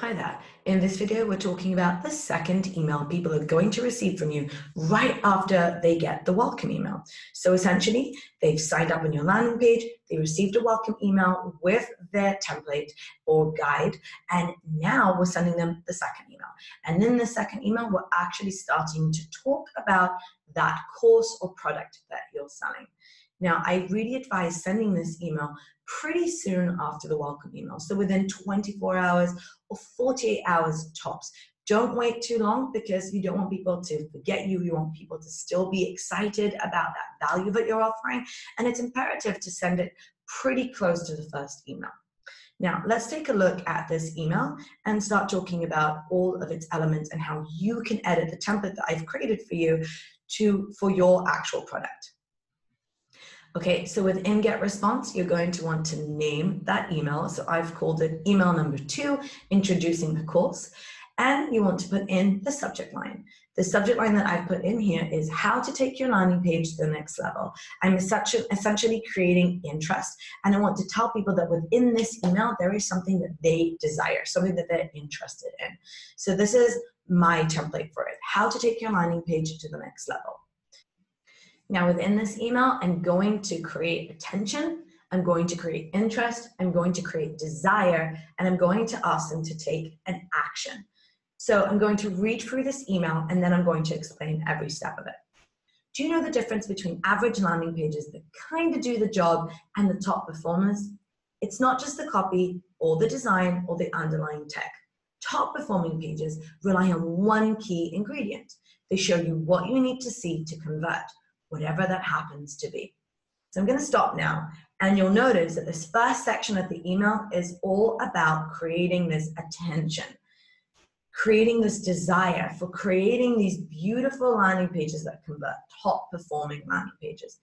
Hi there. In this video, we're talking about the second email people are going to receive from you right after they get the welcome email. So essentially, they've signed up on your landing page, they received a welcome email with their template or guide, and now we're sending them the second email. And in the second email, we're actually starting to talk about that course or product that you're selling. Now, I really advise sending this email pretty soon after the welcome email. So within 24 hours or 48 hours tops. Don't wait too long because you don't want people to forget you. You want people to still be excited about that value that you're offering. And it's imperative to send it pretty close to the first email. Now, let's take a look at this email and start talking about all of its elements and how you can edit the template that I've created for you for your actual product. Okay, so within GetResponse, you're going to want to name that email. So I've called it email number 2, introducing the course. And you want to put in the subject line. The subject line that I've put in here is how to take your landing page to the next level. I'm essentially creating interest. And I want to tell people that within this email, there is something that they desire, something that they're interested in. So this is my template for it, how to take your landing page to the next level. Now within this email, I'm going to create attention, I'm going to create interest, I'm going to create desire, and I'm going to ask them to take an action. So I'm going to read through this email and then I'm going to explain every step of it. Do you know the difference between average landing pages that kind of do the job and the top performers? It's not just the copy or the design or the underlying tech. Top performing pages rely on one key ingredient. They show you what you need to see to convert, whatever that happens to be. So I'm going to stop now, and you'll notice that this first section of the email is all about creating this attention, creating this desire for creating these beautiful landing pages that convert, top performing landing pages.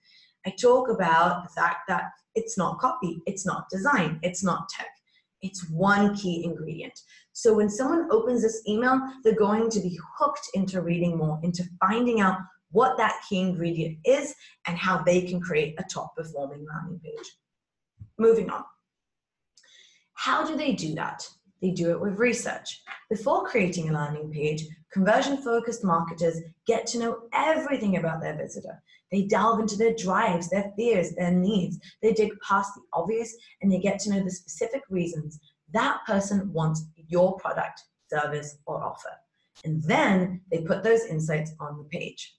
I talk about the fact that it's not copy, it's not design, it's not tech. It's one key ingredient. So when someone opens this email, they're going to be hooked into reading more, into finding out what that key ingredient is and how they can create a top performing landing page. Moving on. How do they do that? They do it with research. Before creating a landing page, conversion-focused marketers get to know everything about their visitor. They delve into their drives, their fears, their needs. They dig past the obvious and they get to know the specific reasons that person wants your product, service, or offer. And then they put those insights on the page.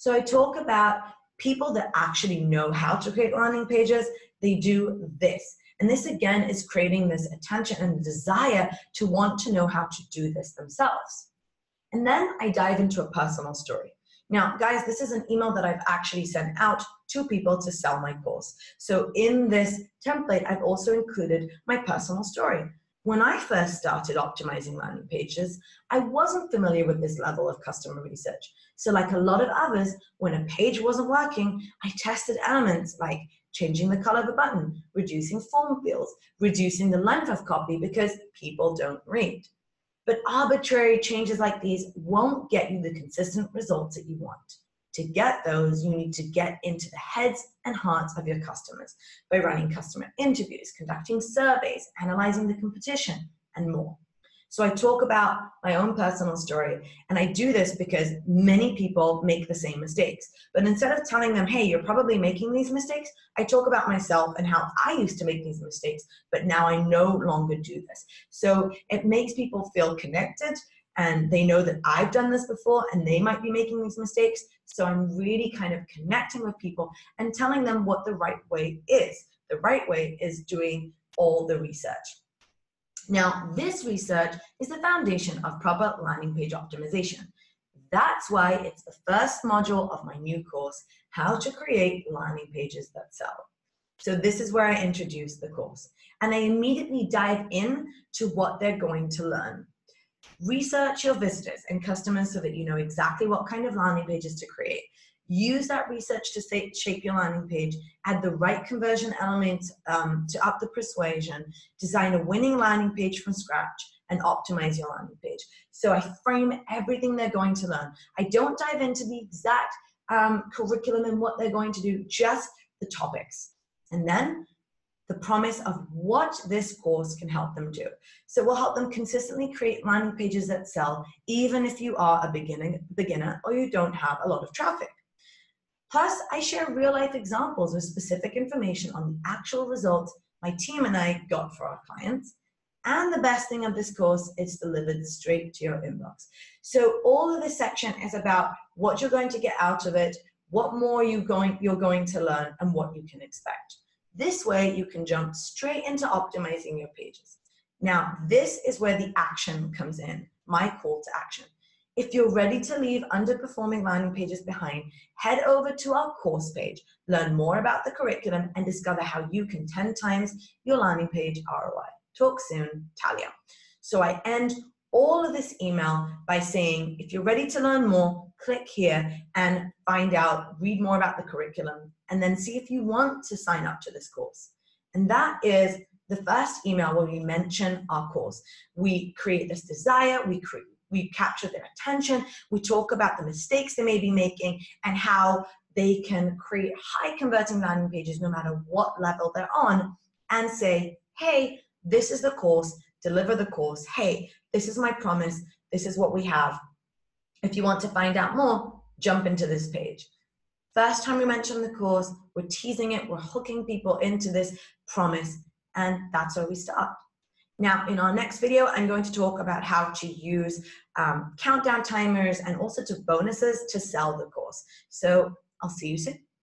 So I talk about people that actually know how to create landing pages. They do this. And this again is creating this attention and desire to want to know how to do this themselves. And then I dive into a personal story. Now, guys, this is an email that I've actually sent out to people to sell my course. So in this template, I've also included my personal story. When I first started optimizing landing pages, I wasn't familiar with this level of customer research. So like a lot of others, when a page wasn't working, I tested elements like changing the color of a button, reducing form fields, reducing the length of copy because people don't read. But arbitrary changes like these won't get you the consistent results that you want. To get those, you need to get into the heads and hearts of your customers by running customer interviews, conducting surveys, analyzing the competition, and more. So I talk about my own personal story, and I do this because many people make the same mistakes. But instead of telling them, hey, you're probably making these mistakes, I talk about myself and how I used to make these mistakes, but now I no longer do this. So it makes people feel connected, and they know that I've done this before and they might be making these mistakes. So I'm really kind of connecting with people and telling them what the right way is. The right way is doing all the research. Now, this research is the foundation of proper landing page optimization. That's why it's the first module of my new course, How to Create Landing Pages That Sell. So this is where I introduce the course. And I immediately dive in to what they're going to learn. Research your visitors and customers so that you know exactly what kind of landing pages to create. Use that research to shape your landing page, add the right conversion elements to up the persuasion, design a winning landing page from scratch, and optimize your landing page. So I frame everything they're going to learn. I don't dive into the exact curriculum and what they're going to do, just the topics. And then the promise of what this course can help them do. So we'll help them consistently create landing pages that sell, even if you are a beginner or you don't have a lot of traffic. Plus, I share real-life examples with specific information on the actual results my team and I got for our clients. And the best thing of this course, it's delivered straight to your inbox. So all of this section is about what you're going to get out of it, what more you're going to learn, and what you can expect. This way, you can jump straight into optimizing your pages. Now, this is where the action comes in, my call to action. If you're ready to leave underperforming landing pages behind, head over to our course page, learn more about the curriculum, and discover how you can 10 times your landing page ROI. Talk soon, Talia. So I end all of this email by saying, if you're ready to learn more, click here and find out, read more about the curriculum, and then see if you want to sign up to this course. And that is the first email where we mention our course. We create this desire, we capture their attention, we talk about the mistakes they may be making and how they can create high converting landing pages no matter what level they're on, and say, hey, this is the course, deliver the course. Hey, this is my promise, this is what we have. If you want to find out more, jump into this page. First time we mention the course, we're teasing it, we're hooking people into this promise, and that's where we start. Now, in our next video, I'm going to talk about how to use countdown timers and all sorts of bonuses to sell the course. So I'll see you soon.